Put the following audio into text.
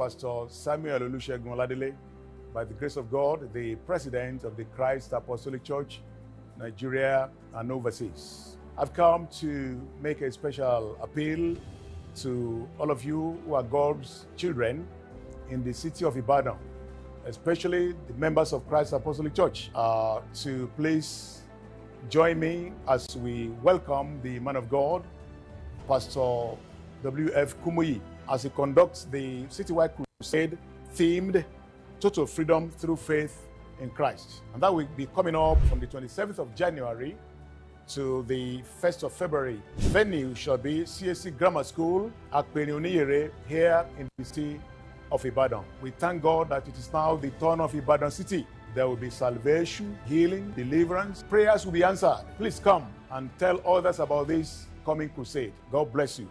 Pastor Samuel Olusegun Ladele, by the grace of God, the President of the Christ Apostolic Church, Nigeria and overseas. I've come to make a special appeal to all of you who are God's children in the city of Ibadan, especially the members of Christ Apostolic Church, to please join me as we welcome the man of God, Pastor W.F. Kumuyi, as he conducts the citywide crusade themed Total Freedom Through Faith in Christ. And that will be coming up from the 27th of January to the 1st of February. The venue shall be CAC Grammar School at Oniyere here in the city of Ibadan. We thank God that it is now the turn of Ibadan city. There will be salvation, healing, deliverance. Prayers will be answered. Please come and tell others about this coming crusade. God bless you.